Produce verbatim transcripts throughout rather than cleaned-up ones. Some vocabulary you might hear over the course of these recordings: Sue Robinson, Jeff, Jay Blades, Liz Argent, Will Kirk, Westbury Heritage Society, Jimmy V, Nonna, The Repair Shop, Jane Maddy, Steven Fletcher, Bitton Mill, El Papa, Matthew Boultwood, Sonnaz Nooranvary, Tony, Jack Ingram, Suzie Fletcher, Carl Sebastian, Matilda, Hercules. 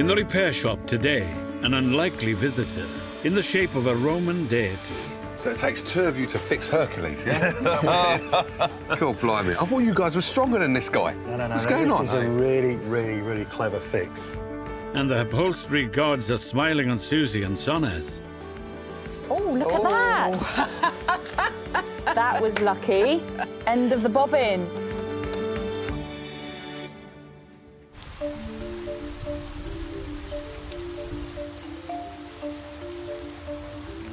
In the repair shop today, an unlikely visitor in the shape of a Roman deity. So it takes two of you to fix Hercules, yeah? Cool, blimey. I thought you guys were stronger than this guy. No, no, no. What's no, going this on? This is a really, really, really clever fix. And the upholstery gods are smiling on Suzie and Sonnaz. Oh, look oh. at that. That was lucky. End of the bobbin.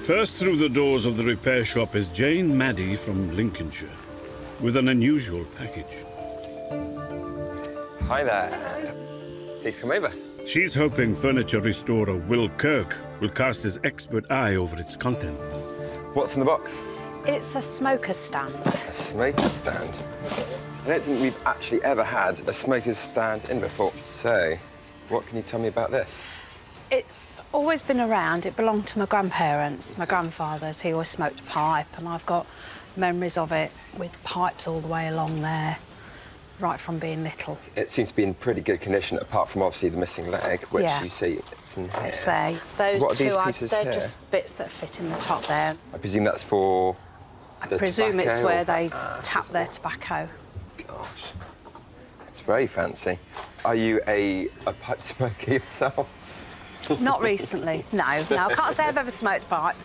First through the doors of the repair shop is Jane Maddy from Lincolnshire, with an unusual package. Hi there. Hello. Please come over. She's hoping furniture restorer Will Kirk will cast his expert eye over its contents. What's in the box? It's a smoker stand. A smoker stand? I don't think we've actually ever had a smoker's stand in before. So, what can you tell me about this? It's always been around. It belonged to my grandparents, my grandfather's. He always smoked a pipe, and I've got memories of it with pipes all the way along there, right from being little. It seems to be in pretty good condition, apart from obviously the missing leg, which yeah. you see it's in here. It's there. Those what are two these pieces are, they're here? Just bits that fit in the top there. I presume that's for I the presume it's where they uh, tap their what? tobacco. Gosh, it's very fancy. Are you a, a pipe smoker yourself? Not recently, no. No, I can't say I've ever smoked a pipe.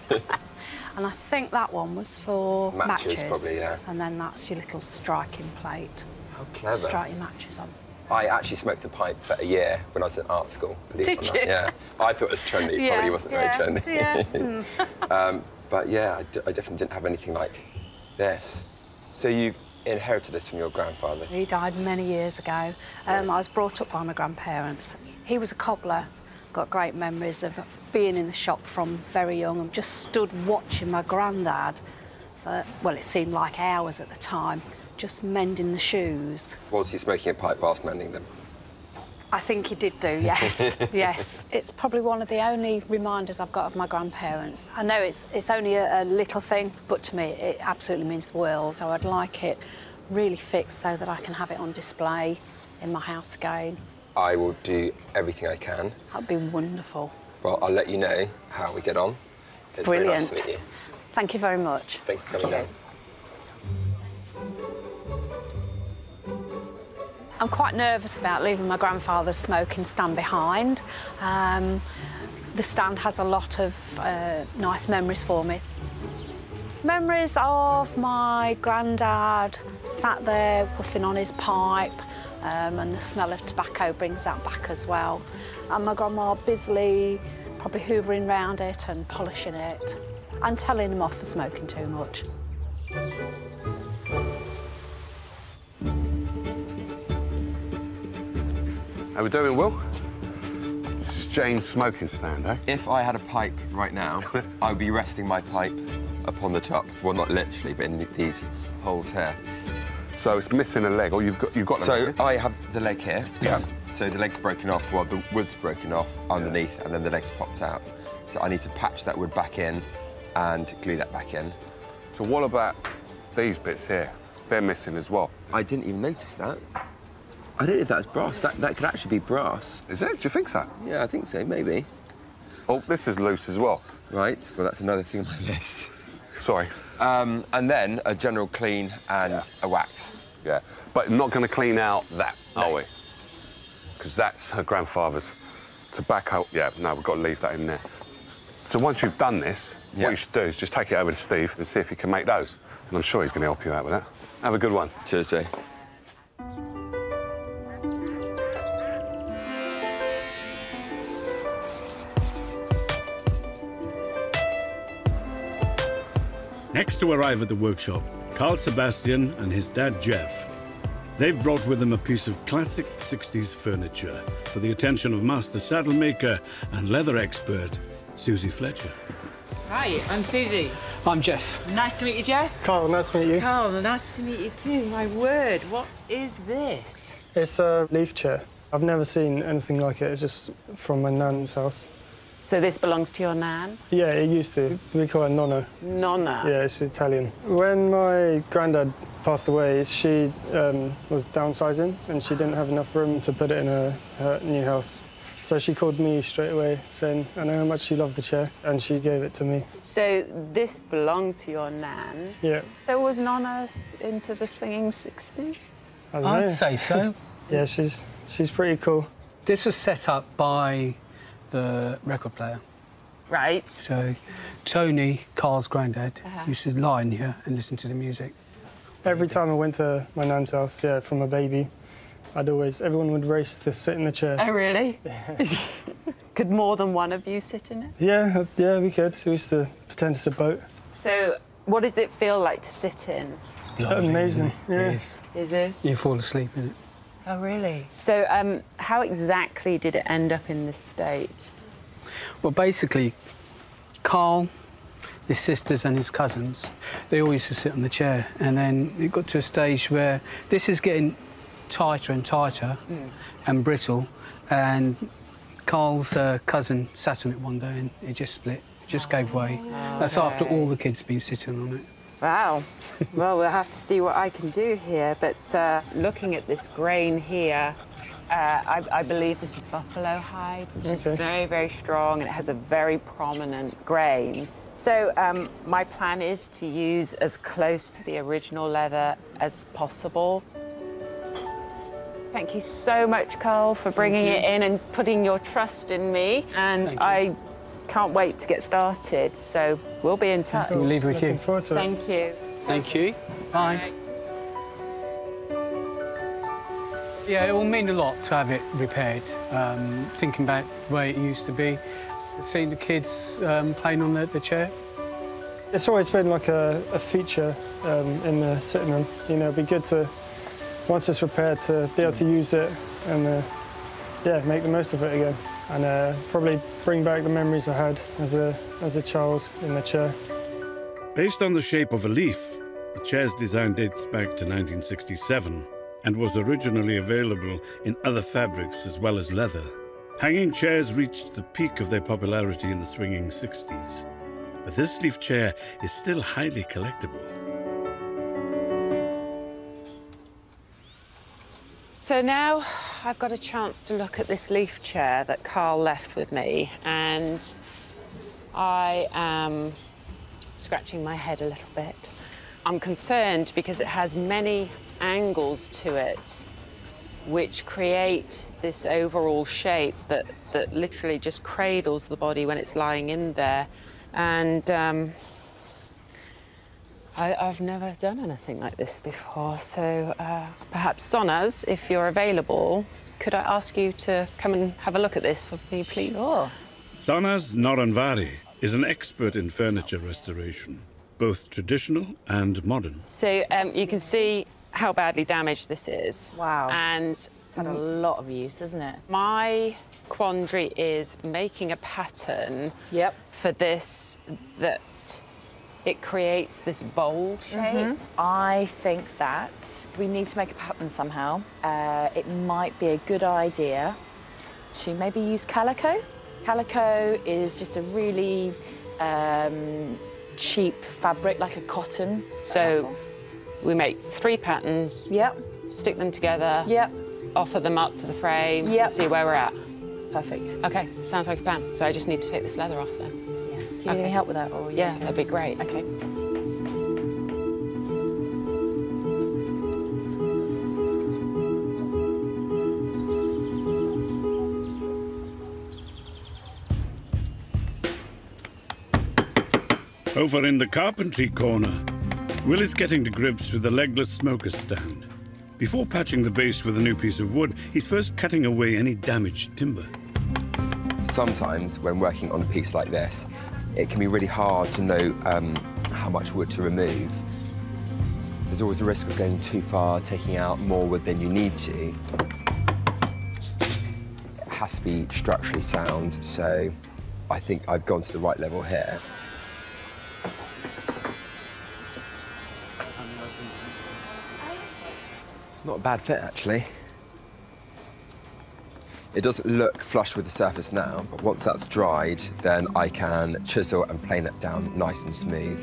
And I think that one was for matches. Matches, probably, yeah. And then that's your little striking plate. How clever. Strike your matches on. I actually smoked a pipe for a year when I was in art school. Did you? Yeah. I thought it was trendy. It yeah, probably wasn't yeah, very trendy. Yeah. um, but, yeah, I, d I definitely didn't have anything like this. So you've inherited this from your grandfather? He died many years ago. Um, I was brought up by my grandparents. He was a cobbler. Got great memories of being in the shop from very young and just stood watching my granddad for, well, it seemed like hours at the time, just mending the shoes. Was he smoking a pipe whilst mending them? I think he did do, yes, yes. It's probably one of the only reminders I've got of my grandparents. I know it's, it's only a, a little thing, but to me it absolutely means the world, so I'd like it really fixed so that I can have it on display in my house again. I will do everything I can. That'd be wonderful. Well, I'll let you know how we get on. It's brilliant. Very nice to meet you. Thank you very much. Thank you for coming down. I'm quite nervous about leaving my grandfather's smoking stand behind. Um, the stand has a lot of uh, nice memories for me. Memories of my granddad sat there puffing on his pipe. Um, and the smell of tobacco brings that back as well. And my grandma busily probably hoovering round it and polishing it and telling them off for smoking too much. How we doing, Will? This is Jane's smoking stand, eh? If I had a pipe right now, I would be resting my pipe upon the top. Well, not literally, but in these holes here. So it's missing a leg, or you've got you've got. So I have the leg here. Yeah. So the leg's broken off. Well, the wood's broken off underneath, yeah. and then the leg's popped out. So I need to patch that wood back in, and glue that back in. So what about these bits here? They're missing as well. I didn't even notice that. I don't know if that's brass. That that could actually be brass. Is it? Do you think so? Yeah, I think so. Maybe. Oh, this is loose as well. Right. Well, that's another thing on my list. Sorry. Um, and then a general clean and yeah. a wax. Yeah, but not going to clean out that, no. are we? Because that's her grandfather's tobacco. Yeah, no, we've got to leave that in there. So once you've done this, yeah. what you should do is just take it over to Steve and see if he can make those. And I'm sure he's going to help you out with that. Have a good one. Cheers, Jay. Next to arrive at the workshop, Carl Sebastian and his dad, Jeff. They've brought with them a piece of classic sixties furniture for the attention of master saddle maker and leather expert, Suzie Fletcher. Hi, I'm Suzie. I'm Jeff. Nice to meet you, Jeff. Carl, nice to meet you. Carl, nice to meet you too. My word, what is this? It's a leaf chair. I've never seen anything like it. It's just from my nan's house. So this belongs to your nan? Yeah, it used to. We call her Nonna. Nonna? Yeah, she's Italian. When my granddad passed away, she um, was downsizing and she didn't have enough room to put it in her, her new house. So she called me straight away saying, I know how much you love the chair, and she gave it to me. So this belonged to your nan? Yeah. So was Nonna into the swinging sixties? I don't know. I'd say so. Yeah, she's, she's pretty cool. This was set up by the record player. Right. So Tony, Carl's granddad, uh-huh. used to lie in here and listen to the music. Every time I went to my nan's house, yeah, from a baby, I'd always, everyone would race to sit in the chair. Oh, really? Yeah. Could more than one of you sit in it? Yeah, yeah, we could. We used to pretend it's a boat. So what does it feel like to sit in? Lovely, amazing, yes. Yeah. Is it? You fall asleep in it. Oh, really? So um, how exactly did it end up in this state? Well, basically, Carl, his sisters and his cousins, they all used to sit on the chair. And then it got to a stage where this is getting tighter and tighter mm. and brittle. And Carl's uh, cousin sat on it one day and it just split. It just oh, gave way. Okay. That's after all the kids been sitting on it. Wow. Well, we'll have to see what I can do here. But uh, looking at this grain here, uh, I, I believe this is buffalo hide, which okay. is very, very strong, and it has a very prominent grain. So um, my plan is to use as close to the original leather as possible. Thank you so much, Carl, for bringing it in and putting your trust in me. And I can't wait to get started, so we'll be in touch. We'll leave it with you. Thank you. Thank you. Bye. Yeah, it will mean a lot to have it repaired, um, thinking back the way it used to be. Seeing the kids um, playing on the, the chair. It's always been like a, a feature um, in the sitting room. You know, it'd be good to, once it's repaired, to be able to use it and, uh, yeah, make the most of it again. And uh, probably bring back the memories I had as a, as a child in the chair. Based on the shape of a leaf, the chair's design dates back to nineteen sixty-seven and was originally available in other fabrics as well as leather. Hanging chairs reached the peak of their popularity in the swinging sixties, but this leaf chair is still highly collectible. So now I've got a chance to look at this leaf chair that Carl left with me, and I am scratching my head a little bit. I'm concerned because it has many angles to it, which create this overall shape that, that literally just cradles the body when it's lying in there. And um, I, I've never done anything like this before, so uh, perhaps Sonnaz, if you're available, could I ask you to come and have a look at this for me, please? Sure. Sonnaz Nooranvary is an expert in furniture restoration, both traditional and modern. So um, you can see how badly damaged this is. Wow. And it's had a lot of use, hasn't it? My quandary is making a pattern yep. for this that it creates this bowl shape. Mm-hmm. I think that we need to make a pattern somehow. Uh, it might be a good idea to maybe use calico. Calico is just a really um, cheap fabric, like a cotton. So we make three patterns, yep. stick them together, yep. offer them up to the frame, yep. and see where we're at. Perfect. OK, sounds like a plan. So I just need to take this leather off then. Yeah. Do you okay. need any help with that? Or yeah, okay? That'd be great. OK. Over in the carpentry corner, Will is getting to grips with the legless smoker stand. Before patching the base with a new piece of wood, he's first cutting away any damaged timber. Sometimes, when working on a piece like this, it can be really hard to know um, how much wood to remove. There's always a risk of going too far, taking out more wood than you need to. It has to be structurally sound, so I think I've gone to the right level here. It's not a bad fit, actually. It doesn't look flush with the surface now, but once that's dried, then I can chisel and plane it down nice and smooth.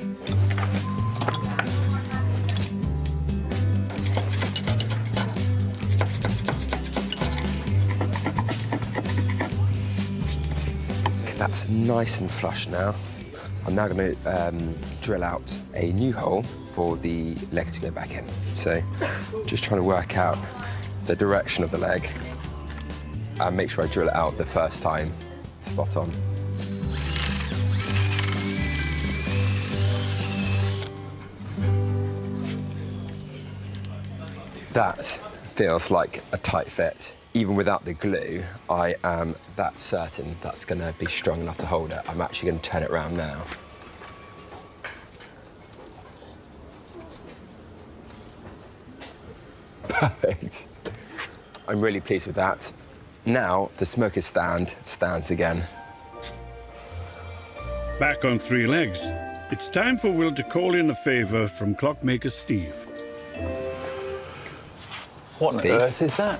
That's nice and flush now. I'm now going to um, drill out a new hole for the leg to go back in. So just trying to work out the direction of the leg and make sure I drill it out the first time spot on. That feels like a tight fit. Even without the glue, I am that certain that's going to be strong enough to hold it. I'm actually going to turn it around now. Perfect. I'm really pleased with that. Now the smoker's stand stands again. Back on three legs, it's time for Will to call in a favour from clockmaker Steve. What on earth is that?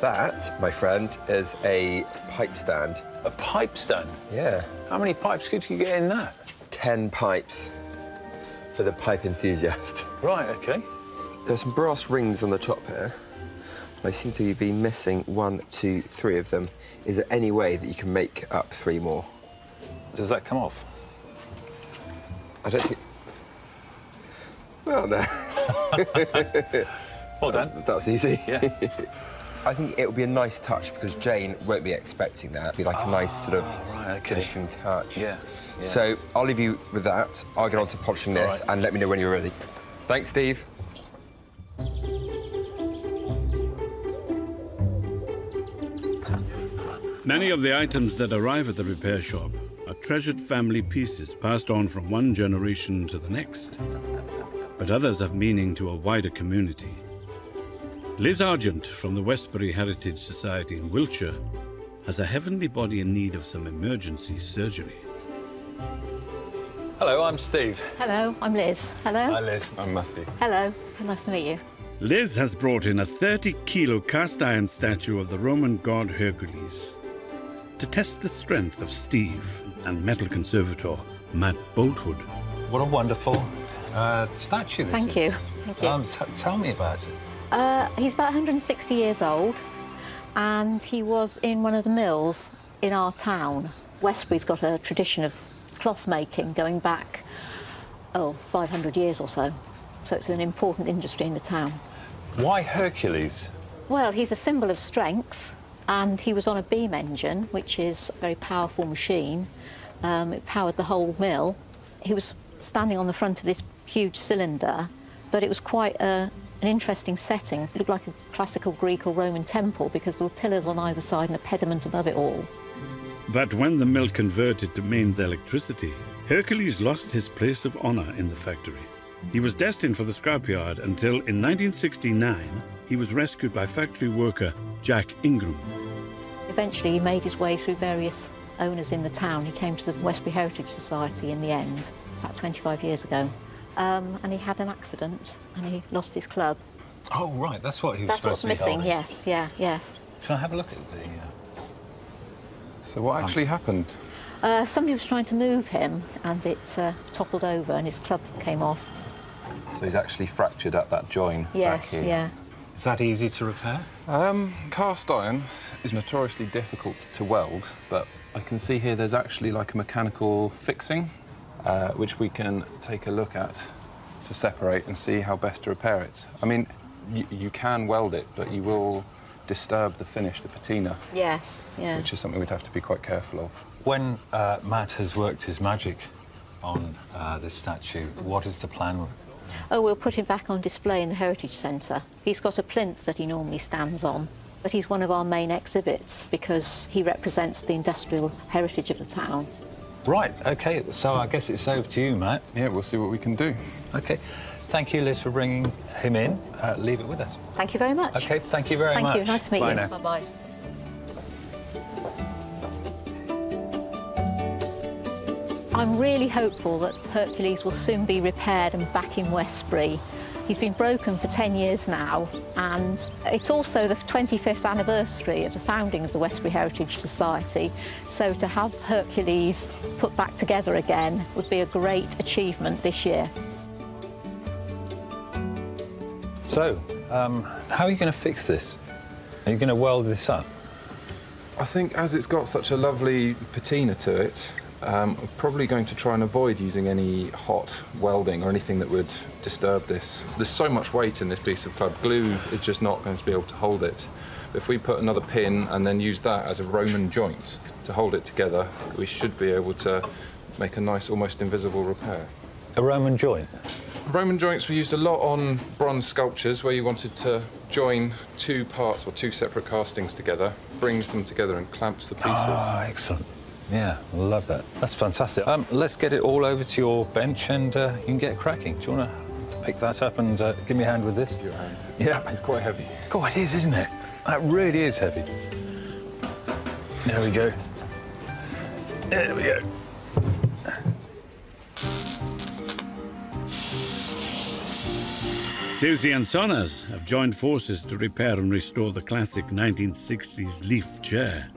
That, my friend, is a pipe stand. A pipe stand? Yeah. How many pipes could you get in that? Ten pipes for the pipe enthusiast. Right, OK. There's some brass rings on the top here. I seem to be missing one, two, three of them. Is there any way that you can make up three more? Does that come off? I don't think... Well, no. Well done. That, that was easy. Yeah. I think it would be a nice touch because Jane won't be expecting that. It'd be like oh, a nice sort of right, okay. finishing touch. Yeah, yeah. So I'll leave you with that. I'll get on to polishing this right. and let me know when you're ready. Thanks, Steve. Many of the items that arrive at the repair shop are treasured family pieces passed on from one generation to the next. But others have meaning to a wider community. Liz Argent from the Westbury Heritage Society in Wiltshire has a heavenly body in need of some emergency surgery. Hello, I'm Steve. Hello, I'm Liz. Hello. Hi, Liz. I'm Matthew. Hello. Nice to meet you. Liz has brought in a thirty kilo cast iron statue of the Roman god Hercules to test the strength of Steve and metal conservator Matt Boultwood. What a wonderful uh, statue this Thank is. Thank you. Um, t tell me about it. Uh, he's about one hundred and sixty years old, and he was in one of the mills in our town. Westbury's got a tradition of cloth making going back, oh, five hundred years or so. So it's an important industry in the town. Why Hercules? Well, he's a symbol of strength, and he was on a beam engine, which is a very powerful machine. Um, it powered the whole mill. He was standing on the front of this huge cylinder, but it was quite a... an interesting setting. It looked like a classical Greek or Roman temple because there were pillars on either side and a pediment above it all. But when the mill converted to mains electricity, Hercules lost his place of honour in the factory. He was destined for the scrapyard until, in nineteen sixty-nine, he was rescued by factory worker Jack Ingram. Eventually, he made his way through various owners in the town. He came to the Westbury Heritage Society in the end, about twenty-five years ago. Um, and he had an accident, and he lost his club. Oh, right, that's what he was that's supposed to be holding. That's what's missing, yes, yeah, yes. Can I have a look at the... Uh... So what actually oh. happened? Uh, somebody was trying to move him, and it uh, toppled over, and his club came off. So he's actually fractured at that joint yes, back here? Yes, yeah. Is that easy to repair? Um, cast iron is notoriously difficult to weld, but I can see here there's actually like a mechanical fixing. Uh, which we can take a look at to separate and see how best to repair it. I mean, you, you can weld it, but you will disturb the finish, the patina. Yes, yeah. Which is something we'd have to be quite careful of. When uh, Matt has worked his magic on uh, this statue, what is the plan? Oh, we'll put him back on display in the Heritage Centre. He's got a plinth that he normally stands on, but he's one of our main exhibits because he represents the industrial heritage of the town. Right, OK, so I guess it's over to you, Matt. Yeah, we'll see what we can do. OK. Thank you, Liz, for bringing him in. Uh, leave it with us. Thank you very much. OK, thank you very thank much. Thank you, nice to meet Bye you. Now. Bye Bye. I'm really hopeful that Hercules will soon be repaired and back in Westbury. He's been broken for ten years now, and it's also the twenty-fifth anniversary of the founding of the Westbury Heritage Society, so to have Hercules put back together again would be a great achievement this year. So, um, how are you going to fix this? Are you going to weld this up? I think as it's got such a lovely patina to it, um, I'm probably going to try and avoid using any hot welding or anything that would disturb this. There's so much weight in this piece of club glue, it's just not going to be able to hold it. If we put another pin and then use that as a Roman joint to hold it together, we should be able to make a nice, almost invisible repair. A Roman joint? Roman joints were used a lot on bronze sculptures where you wanted to join two parts or two separate castings together, brings them together and clamps the pieces. Ah, excellent. Yeah, I love that. That's fantastic. Um, let's get it all over to your bench and uh, you can get cracking. Do you want to pick that up and uh, give me a hand with this? Your hand. Yeah. It's quite heavy. God, it is, isn't it? That really is heavy. There we go. There we go. Suzie and Sonnaz have joined forces to repair and restore the classic nineteen sixties leaf chair.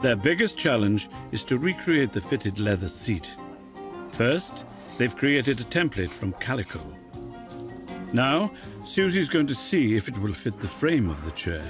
Their biggest challenge is to recreate the fitted leather seat. First, they've created a template from calico. Now, Susie's going to see if it will fit the frame of the chair.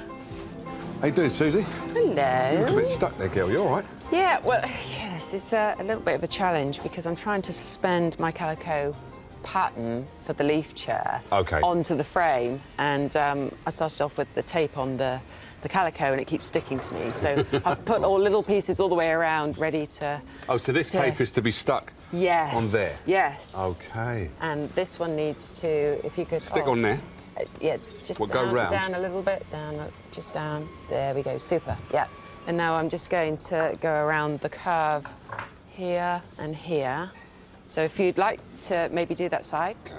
How you doing, Suzie? Hello. You're a bit stuck there, girl. You all right? Yeah, well, yes, it's a, a little bit of a challenge because I'm trying to suspend my calico pattern for the leaf chair okay. onto the frame, and um, I started off with the tape on the, the calico and it keeps sticking to me, so I've put all little pieces all the way around ready to... Oh, so this to... tape is to be stuck yes, on there? Yes. OK. And this one needs to, if you could... Stick oh, on there? Uh, yeah, just we'll down, go round. down a little bit, down, just down. There we go, super, yeah. And now I'm just going to go around the curve here and here. So if you'd like to maybe do that side. Okay.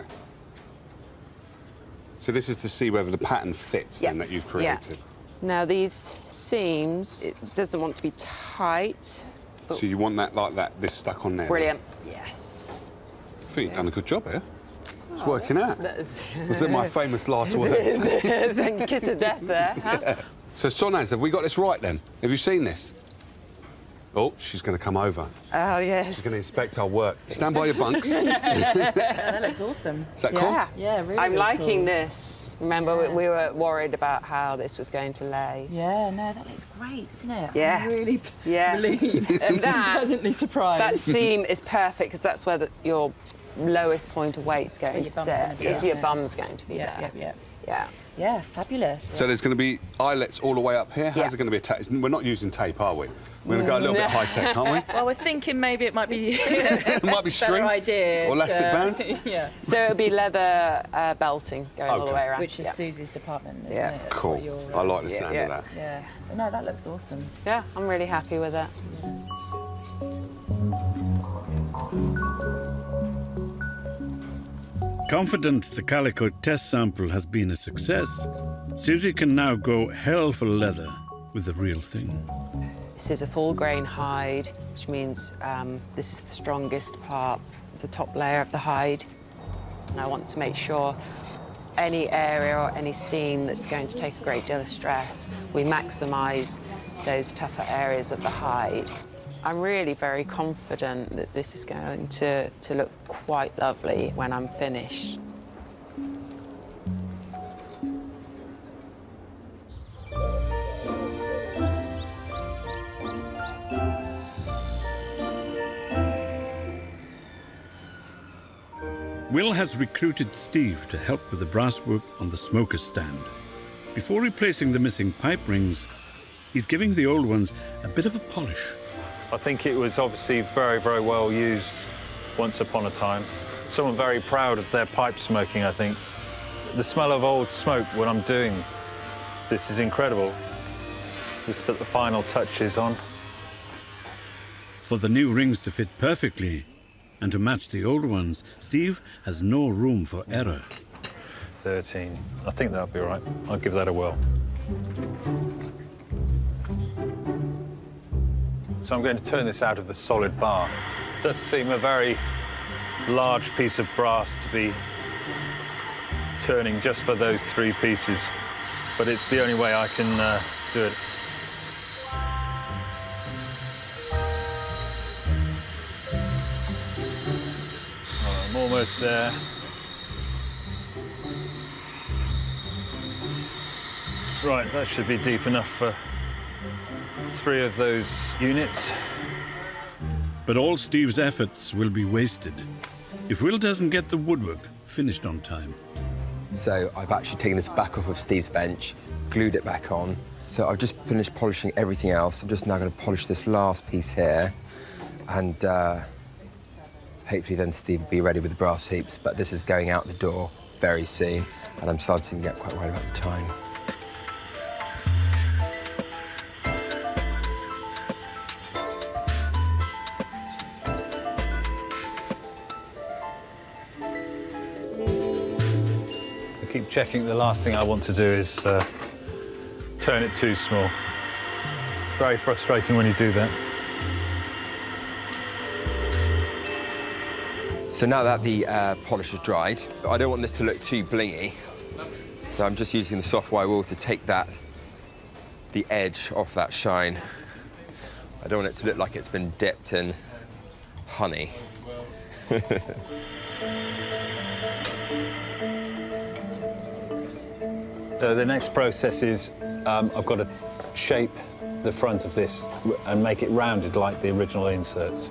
So this is to see whether the pattern fits yep. then that you've created. Yeah. Now these seams, it doesn't want to be tight. But so you want that like that, this stuck on there. Brilliant. Then? Yes. I think you've done a good job here. Oh, it's working out. That's was it my famous last words? Then kiss of death there, huh? Yeah. So Sonnaz, have we got this right then? Have you seen this? Oh, she's going to come over. Oh, yes. She's going to inspect our work. Stand by your bunks. That looks awesome. Is that yeah. cool? Yeah, really I'm liking cool. this. Remember, yeah. we, we were worried about how this was going to lay. Yeah, no, that looks great, doesn't it? Yeah. I'm really yeah. relieved. And that, pleasantly surprised. That seam is perfect, because that's where the, your lowest point of weight's going where to sit. Is your bum's going to be yeah, there. Yeah, yeah, yeah. Yeah, fabulous. So there's going to be eyelets all the way up here. How's yeah. it going to be attached? We're not using tape, are we? We're going to go a little bit high tech, aren't we? Well, we're thinking maybe it might be it might be string idea or elastic bands. Yeah. So it'll be leather uh, belting going okay. all the way around, which is yeah. Susie's department. Isn't yeah. it? Cool. Your, uh, I like the yeah, sound yeah. of that. Yeah. But no, that looks awesome. Yeah, I'm really happy with that. Confident the calico test sample has been a success, Suzie can now go hell for leather with the real thing. This is a full-grain hide, which means um, this is the strongest part, the top layer of the hide. And I want to make sure any area or any seam that's going to take a great deal of stress, we maximise those tougher areas of the hide. I'm really very confident that this is going to, to look quite lovely when I'm finished. Will has recruited Steve to help with the brasswork on the smoker stand. Before replacing the missing pipe rings, he's giving the old ones a bit of a polish. I think it was obviously very, very well used once upon a time. Someone very proud of their pipe smoking, I think. The smell of old smoke when I'm doing this is incredible. Just put the final touches on. For the new rings to fit perfectly and to match the old ones, Steve has no room for error. thirteen. I think that'll be all right. I'll give that a whirl. So I'm going to turn this out of the solid bar. It does seem a very large piece of brass to be turning just for those three pieces, but it's the only way I can uh, do it. Right, I'm almost there. Right, that should be deep enough for three of those units. But all Steve's efforts will be wasted if Will doesn't get the woodwork finished on time. So I've actually taken this back off of Steve's bench, glued it back on. So I've just finished polishing everything else. I'm just now going to polish this last piece here. And uh, hopefully then Steve will be ready with the brass heaps. But this is going out the door very soon. And I'm starting to get quite worried about the time. Keep checking. The last thing I want to do is uh, turn it too small. It's very frustrating when you do that. So now that the uh, polish is dried, I don't want this to look too blingy. So I'm just using the soft wire wool to take that, the edge off that shine. I don't want it to look like it's been dipped in honey. So the next process is um, I've got to shape the front of this and make it rounded like the original inserts.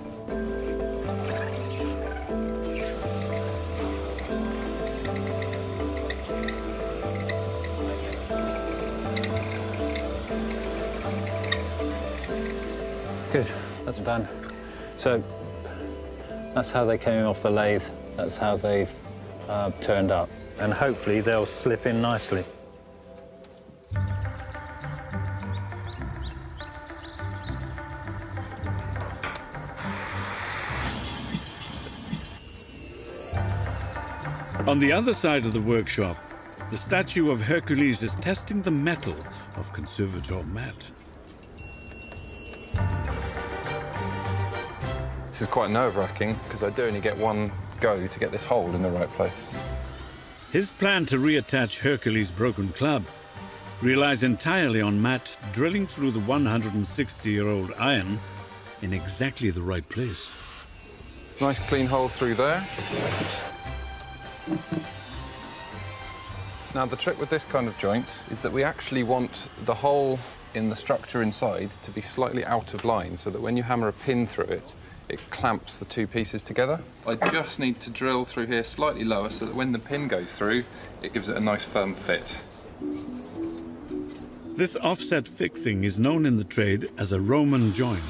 Good, that's done. So that's how they came off the lathe. That's how they've uh, turned up. And hopefully they'll slip in nicely. On the other side of the workshop, the statue of Hercules is testing the metal of conservator Matt. This is quite nerve-wracking because I do only get one go to get this hole in the right place. His plan to reattach Hercules' broken club relies entirely on Matt drilling through the one hundred sixty year old iron in exactly the right place. Nice clean hole through there. Now, the trick with this kind of joint is that we actually want the hole in the structure inside to be slightly out of line so that when you hammer a pin through it, it clamps the two pieces together. I just need to drill through here slightly lower so that when the pin goes through, it gives it a nice firm fit. This offset fixing is known in the trade as a Roman joint.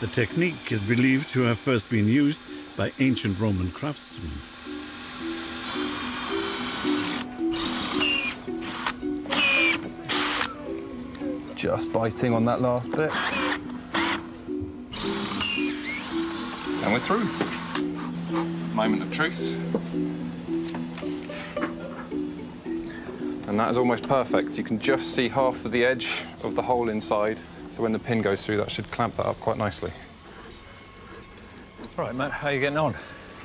The technique is believed to have first been used by ancient Roman craftsmen. Just biting on that last bit. And we're through. Moment of truth. And that is almost perfect. You can just see half of the edge of the hole inside. So when the pin goes through, that should clamp that up quite nicely. Right, Matt, how are you getting on?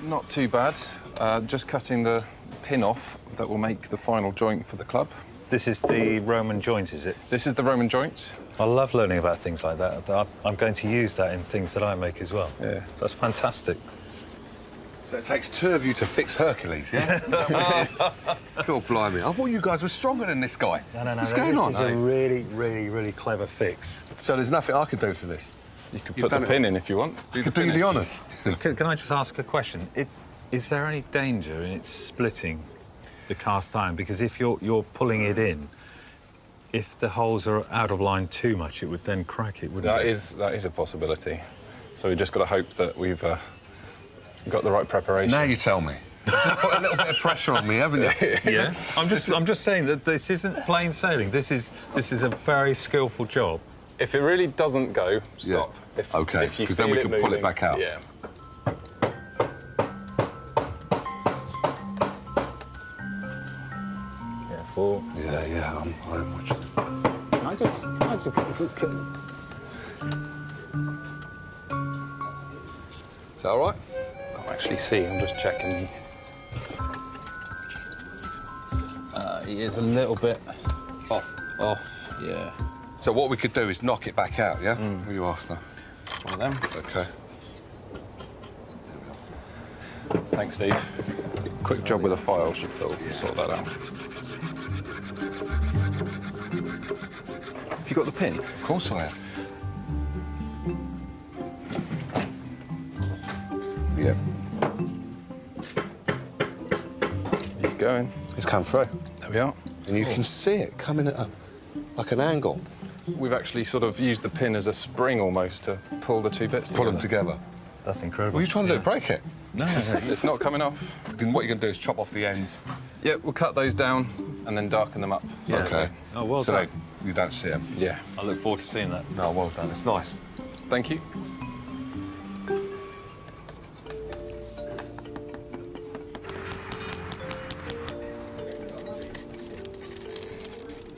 Not too bad. Uh, just cutting the pin off that will make the final joint for the club. This is the Roman joint, is it? This is the Roman joint. I love learning about things like that. I'm going to use that in things that I make as well. Yeah. That's fantastic. So it takes two of you to fix Hercules, yeah? God, blimey. I thought you guys were stronger than this guy. No, no, no. What's no, going this on? This is eh? a really, really, really clever fix. So there's nothing I could do to this? You could put the pin in if you want. You could do the honours. Can, can I just ask a question? It, is there any danger in its splitting the cast iron, because if you're you're pulling it in, if the holes are out of line too much, it would then crack it, wouldn't it? That is that is a possibility. So we just got to hope that we've uh, got the right preparation. Now you tell me. You've put a little bit of pressure on me, haven't you? Yeah. I'm just I'm just saying that this isn't plain sailing. This is this is a very skillful job. If it really doesn't go, stop. Yeah. If, okay. Because then we can moving, pull it back out. Yeah. Four. Yeah, yeah, I'm, I'm watching. Can I just, can I just look at... Is that all right? I'll actually see, I'm just checking the... Uh, he is a little bit off, off, yeah. So what we could do is knock it back out, yeah? Mm. What are you after? One of them. OK. Thanks, Steve. Quick job with a file should sort that out. You got the pin? Of course I have. Yeah. He's going. It's come through. There we are. And you cool. can see it coming at a, like an angle. We've actually sort of used the pin as a spring almost to pull the two bits together. Pull them together. That's incredible. What are you trying to yeah. do? Break it? No, it's not coming off. And what you're going to do is chop off the ends. Yeah, we'll cut those down and then darken them up. So yeah. OK. Oh, well so done. So you don't see them? Yeah. I look forward to seeing that. No, well done. It's nice. Thank you.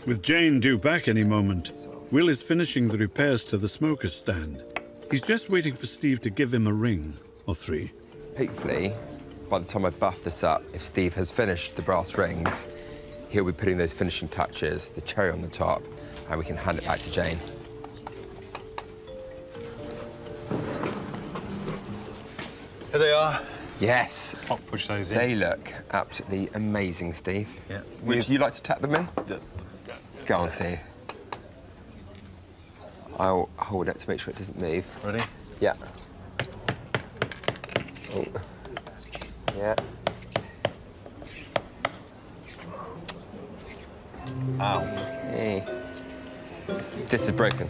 With Jane due back any moment, Will is finishing the repairs to the smoker's stand. He's just waiting for Steve to give him a ring, or three. Hopefully, by the time I buff this up, if Steve has finished the brass rings, he'll be putting those finishing touches, the cherry on the top, and we can hand it back to Jane. Here they are. Yes. I'll push those in. They look absolutely amazing, Steve. Yeah. Would you like to tap them in? Yeah. Go on, Steve. I'll hold it to make sure it doesn't move. Ready? Yeah. Oh. Yeah. Ow. Hey. This is broken.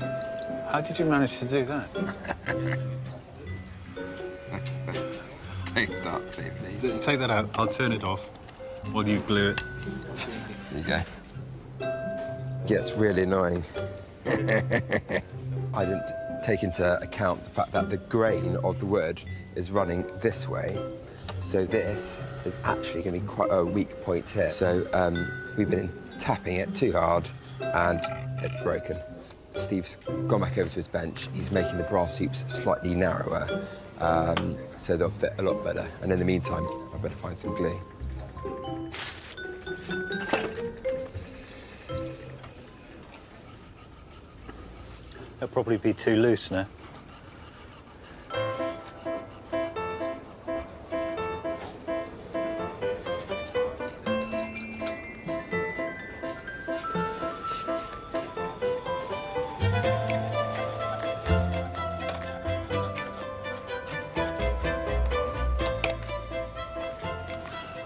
How did you manage to do that? Please start, Steve, please. Take that out. I'll turn it off while you glue it. There you go. Yeah, it's really annoying. I didn't take into account the fact that the grain of the wood is running this way, so this is actually going to be quite a weak point here. So um, we've been tapping it too hard, and it's broken. Steve's gone back over to his bench. He's making the brass hoops slightly narrower, um, so they'll fit a lot better. And in the meantime, I better find some glue. It'll probably be too loose now.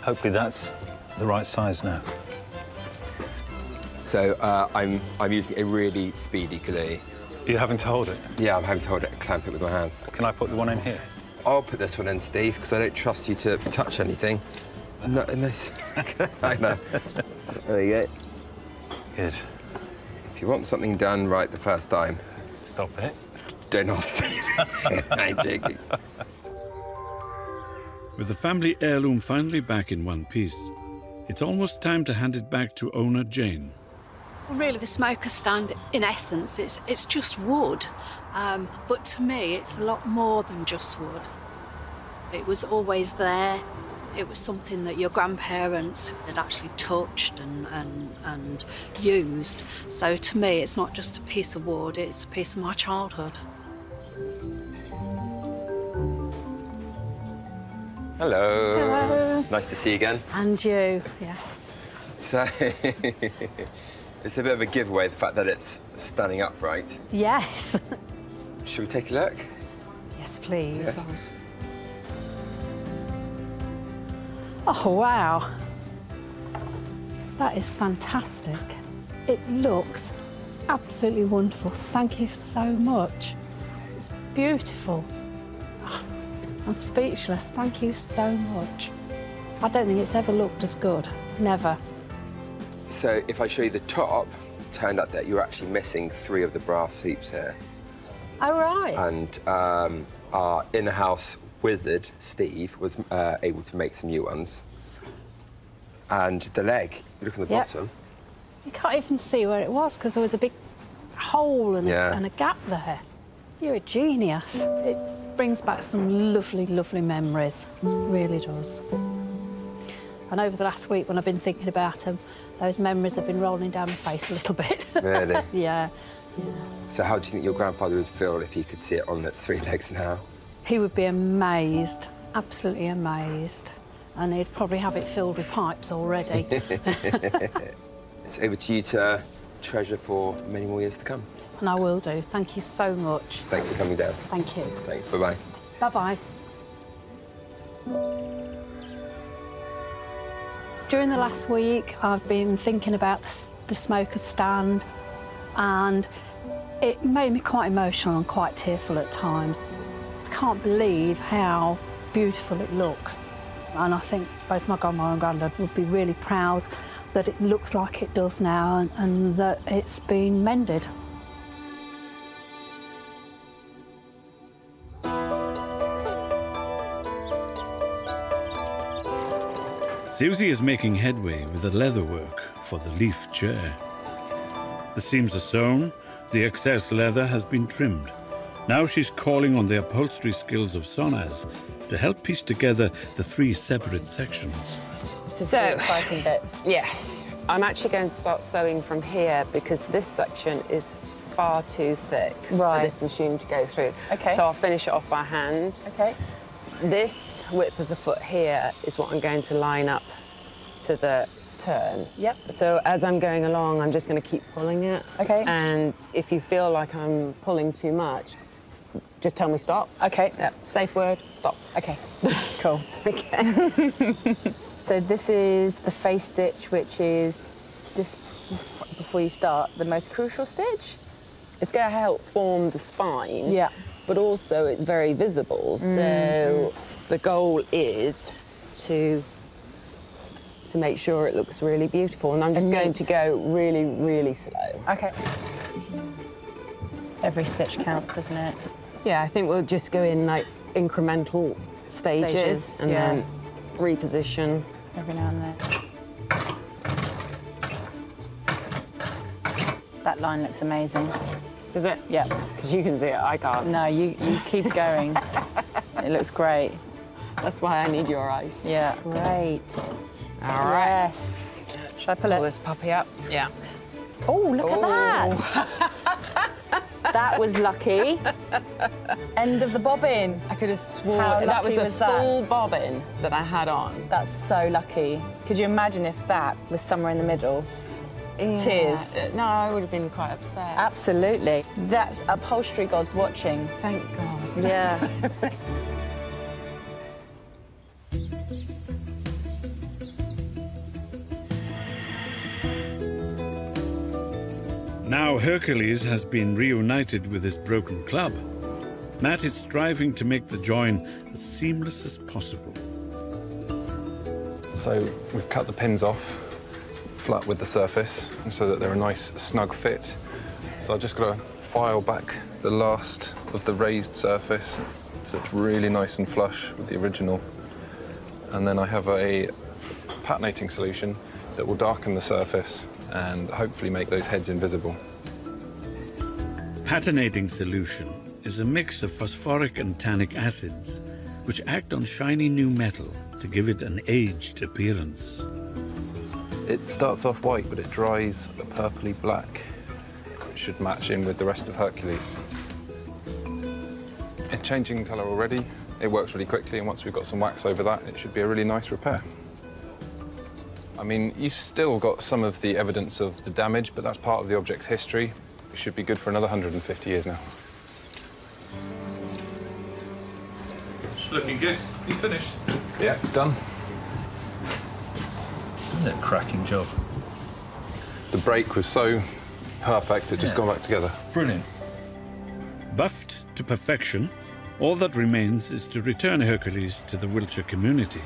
Hopefully that's the right size now. So uh, I'm, I'm using a really speedy glue. You're having to hold it? Yeah, I'm having to hold it and clamp it with my hands. Can I put the one in here? I'll put this one in, Steve, because I don't trust you to touch anything. Not in this. I know. There you go. Good. If you want something done right the first time... Stop it. Don't ask, Steve. I'm joking. With the family heirloom finally back in one piece, it's almost time to hand it back to owner Jane. Really, the smoker stand, in essence, it's, it's just wood. Um, but to me, it's a lot more than just wood. It was always there. It was something that your grandparents had actually touched and, and, and used. So to me, it's not just a piece of wood, it's a piece of my childhood. Hello. Hello. Nice to see you again. And you, yes. So... It's a bit of a giveaway, the fact that it's standing upright. Yes. Shall we take a look? Yes, please. Yes. Oh, wow. That is fantastic. It looks absolutely wonderful. Thank you so much. It's beautiful. Oh, I'm speechless. Thank you so much. I don't think it's ever looked as good. Never. So if I show you the top, turned up there, you're actually missing three of the brass hoops here. Oh, right. And um, our in-house wizard, Steve, was uh, able to make some new ones. And the leg, you look on the yep. bottom. You can't even see where it was, because there was a big hole and, yeah. a, and a gap there. You're a genius. It brings back some lovely, lovely memories. It really does. And over the last week, when I've been thinking about them, those memories have been rolling down my face a little bit. Really? Yeah. yeah. So how do you think your grandfather would feel if he could see it on its three legs now? He would be amazed, absolutely amazed. And he'd probably have it filled with pipes already. It's over to you to treasure for many more years to come. And I will do. Thank you so much. Thanks for coming down. Thank you. Thanks. Bye-bye. Bye-bye. During the last week, I've been thinking about the, the smoker's stand, and it made me quite emotional and quite tearful at times. I can't believe how beautiful it looks. And I think both my grandma and granddad would be really proud that it looks like it does now, and, and that it's been mended. Suzie is making headway with the leatherwork for the leaf chair. The seams are sewn, the excess leather has been trimmed. Now she's calling on the upholstery skills of Sonnaz to help piece together the three separate sections. This is so, the exciting bit. Yes. I'm actually going to start sewing from here because this section is far too thick right. for this machine to go through. Okay. So I'll finish it off by hand. Okay. This width of the foot here is what I'm going to line up to the turn. Yep. So as I'm going along, I'm just going to keep pulling it. Okay. And if you feel like I'm pulling too much, just tell me stop. Okay. Yep. Safe word, stop. Okay. Cool. Okay. So this is the face stitch, which is just, just before you start, the most crucial stitch. It's going to help form the spine. Yeah. But also it's very visible. Mm. So the goal is to to make sure it looks really beautiful. And I'm just and going to go really, really slow. OK. Every stitch counts, doesn't it? Yeah, I think we'll just go in, like, incremental stages, stages and yeah. then reposition. Every now and then. That line looks amazing. Does it? Yeah. Because you can see it, I can't. No, you, you keep going. It looks great. That's why I need your eyes. Yeah. Great. All right. Yes. Should I pull it? Pull this puppy up. Yeah. Oh, look Ooh. At that. That was lucky. End of the bobbin. I could have sworn that was a was full that? bobbin that I had on. That's so lucky. Could you imagine if that was somewhere in the middle? Yeah. Tears. No, I would have been quite upset. Absolutely. That's upholstery gods watching. Thank God. Yeah. Now Hercules has been reunited with his broken club. Matt is striving to make the join as seamless as possible. So we've cut the pins off, flat with the surface, so that they're a nice snug fit. So I've just got to file back the last of the raised surface, so it's really nice and flush with the original. And then I have a patinating solution that will darken the surface and hopefully make those heads invisible. Patinating solution is a mix of phosphoric and tannic acids, which act on shiny new metal to give it an aged appearance. It starts off white, but it dries a purpley black. It should match in with the rest of Hercules. It's changing colour already. It works really quickly, and once we've got some wax over that, it should be a really nice repair. I mean, you've still got some of the evidence of the damage, but that's part of the object's history. It should be good for another one hundred and fifty years now. It's looking good. You finished? Yeah, it's done. Isn't it a cracking job? The break was so perfect, it just yeah. gone back together. Brilliant. Buffed to perfection, all that remains is to return Hercules to the Wiltshire community,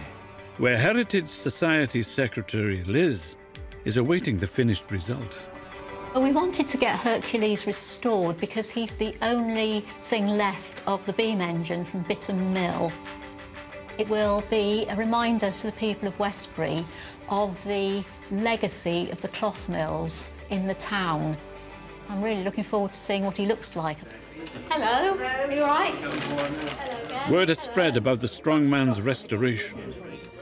where Heritage Society Secretary Liz is awaiting the finished result. Well, we wanted to get Hercules restored because he's the only thing left of the beam engine from Bitton Mill. It will be a reminder to the people of Westbury of the legacy of the cloth mills in the town. I'm really looking forward to seeing what he looks like. Hello, are you all right? Hello again. Word has spread about the strong man's restoration,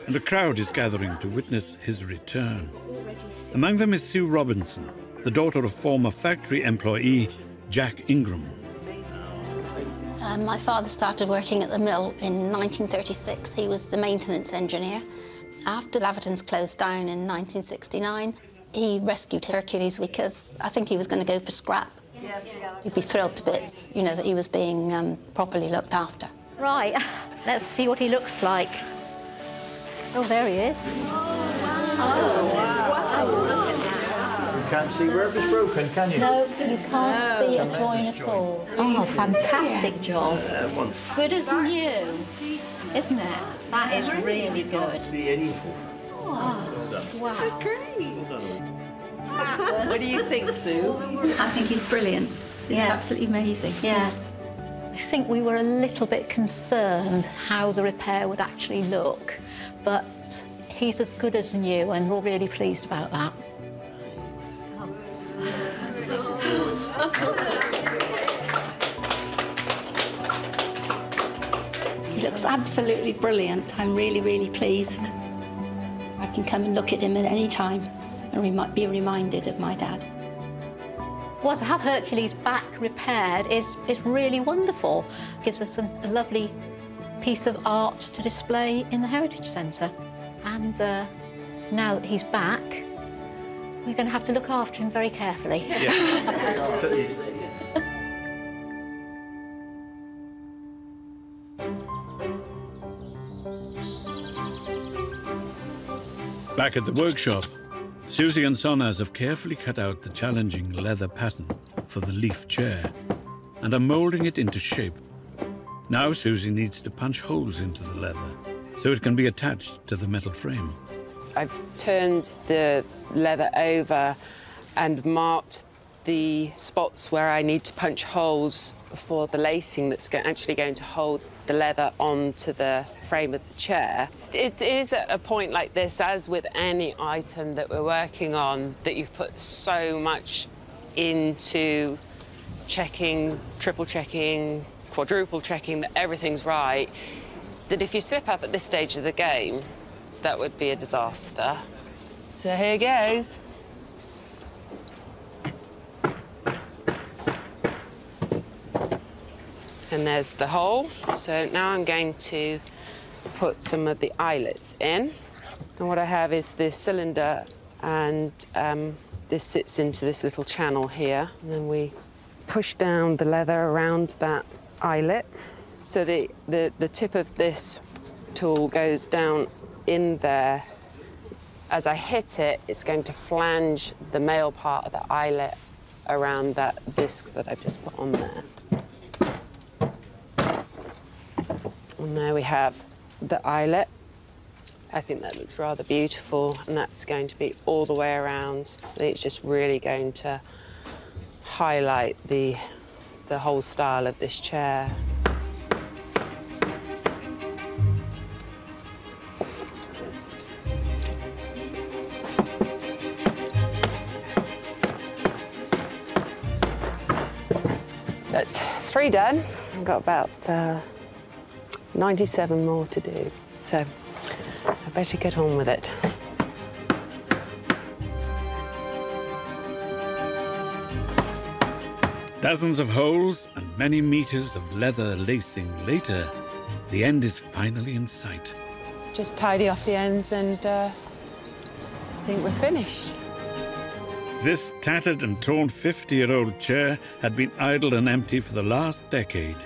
and a crowd is gathering to witness his return. Among them is Sue Robinson, the daughter of former factory employee Jack Ingram. Um, my father started working at the mill in nineteen thirty-six. He was the maintenance engineer. After Laverton's closed down in nineteen sixty-nine, He rescued Hercules because I think he was going to go for scrap. Yes. He'd be thrilled to bits, you know, that he was being um, properly looked after. Right, let's see what he looks like. Oh, there he is. Oh, wow. Oh, wow. Look at that. You can't see where it was broken, can you? No, you can't no, see a join at all. Oh, fantastic job. Uh, good as new, isn't it? That is really good. You can't see anything. Oh, wow. That's great. What do you think, Sue? I think he's brilliant. It's yeah. absolutely amazing. Yeah. I think we were a little bit concerned how the repair would actually look, but he's as good as new, and we're really pleased about that. Oh. He looks absolutely brilliant. I'm really, really pleased. I can come and look at him at any time. And we might be reminded of my dad. Well, to have Hercules back repaired is, is really wonderful. It gives us a, a lovely piece of art to display in the Heritage Centre. And uh, now that he's back, we're going to have to look after him very carefully. Yeah. Back at the workshop, Suzie and Sonnaz have carefully cut out the challenging leather pattern for the leaf chair and are moulding it into shape. Now Suzie needs to punch holes into the leather so it can be attached to the metal frame. I've turned the leather over and marked the spots where I need to punch holes for the lacing that's actually going to hold the leather onto the frame of the chair. It is at a point like this, as with any item that we're working on, that you've put so much into checking, triple checking, quadruple checking, that everything's right, that if you slip up at this stage of the game, that would be a disaster. So here goes. And there's the hole. So now I'm going to put some of the eyelets in. And what I have is this cylinder, and um, this sits into this little channel here. And then we push down the leather around that eyelet. So the, the, the tip of this tool goes down in there. As I hit it, it's going to flange the male part of the eyelet around that disc that I've just put on there. And there we have the eyelet. I think that looks rather beautiful, and that's going to be all the way around. It's just really going to highlight the, the whole style of this chair. That's three done. I've got about uh, ninety-seven more to do, so I better get on with it. Dozens of holes and many meters of leather lacing later, the end is finally in sight. Just tidy off the ends and uh, I think we're finished. This tattered and torn fifty-year-old chair had been idle and empty for the last decade.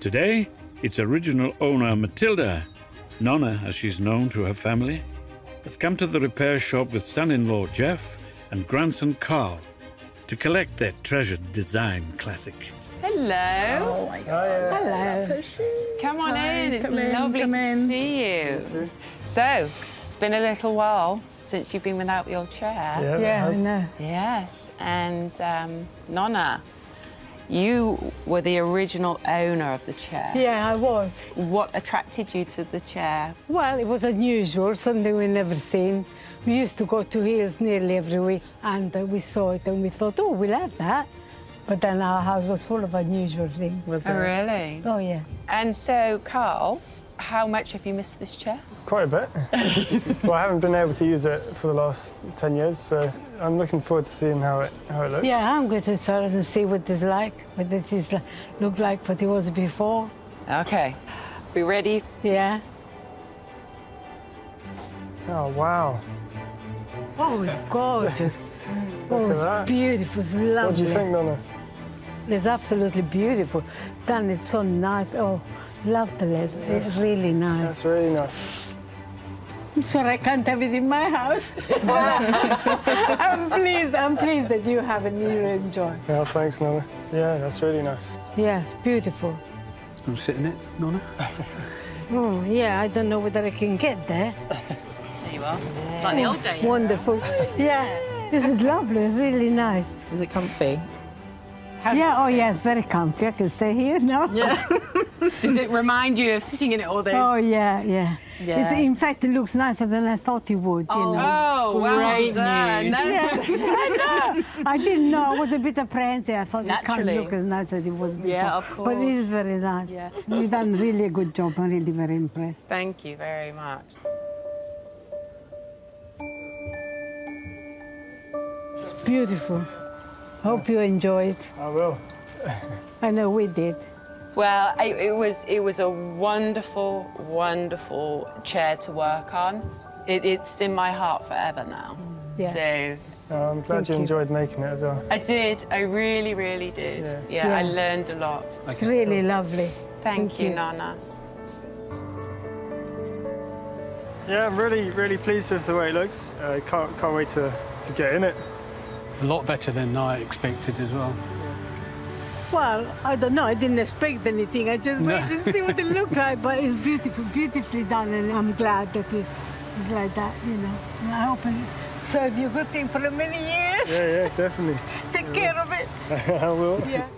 Today, its original owner, Matilda, Nonna as she's known to her family, has come to the repair shop with son-in-law Jeff and grandson Carl to collect their treasured design classic. Hello. Oh, my God. Hello. Come on in. It's lovely to see you. So, it's been a little while since you've been without your chair. Yeah, yeah, I know. Yes, and um, Nonna, you were the original owner of the chair. Yeah, I was. What attracted you to the chair? Well, it was unusual, something we never seen. We used to go to Hills nearly every week, and uh, we saw it and we thought, oh, we like that. But then our house was full of unusual things. Was oh, it? Really? Oh, yeah. And so, Carl, how much have you missed this chair? Quite a bit. Well, I haven't been able to use it for the last ten years, so I'm looking forward to seeing how it, how it looks. Yeah, I'm going to try and see what it's like, what it is, looked like, what it was before. OK. We ready? Yeah. Oh, wow. Oh, it's gorgeous. Oh, it's beautiful. It's lovely. What do you think, Nonna? It's absolutely beautiful. Done it so nice. Oh, love the leather. Yes. It's really nice. That's really nice. I'm sorry I can't have it in my house. I'm pleased. I'm pleased that you have it and you enjoy. Yeah, thanks, Nonna. Yeah, that's really nice. Yeah, it's beautiful. I'm sitting it, Nonna. Oh, yeah, I don't know whether I can get there. There you are. Yeah. It's like the old days. Wonderful. Yeah. This is lovely. It's really nice. Is it comfy? How yeah, oh yeah, it's very comfy. I can stay here now. Yeah. Does it remind you of sitting in it all this? Oh, yeah, yeah. yeah. It's, in fact, it looks nicer than I thought it would, oh, you know. Oh, great wow. news. Yeah. I know. I didn't know. I was a bit apprehensive. I thought Naturally. It can't look as nice as it was before. Yeah, of course. But it is very nice. Yeah. You've done really a good job. I'm really very impressed. Thank you very much. It's beautiful. Hope you enjoy it. I will. I know we did. Well, I, it was it was a wonderful, wonderful chair to work on. It, it's in my heart forever now. Yeah. So, so I'm glad you, you enjoyed making it as well. I did. I really, really did. Yeah, yeah, yeah. I learned a lot. It's okay. really lovely. Thank, Thank you, you, Nonna. Yeah, I'm really, really pleased with the way it looks. I uh, can't can't wait to to get in it. A lot better than I expected as well. Well, I don't know. I didn't expect anything. I just waited no. and see what it looked like. But it's beautiful, beautifully done, and I'm glad that it's, it's like that, you know. And I hope it serve you a good thing for many years. Yeah, yeah, definitely. Take yeah. care of it. I will. Yeah.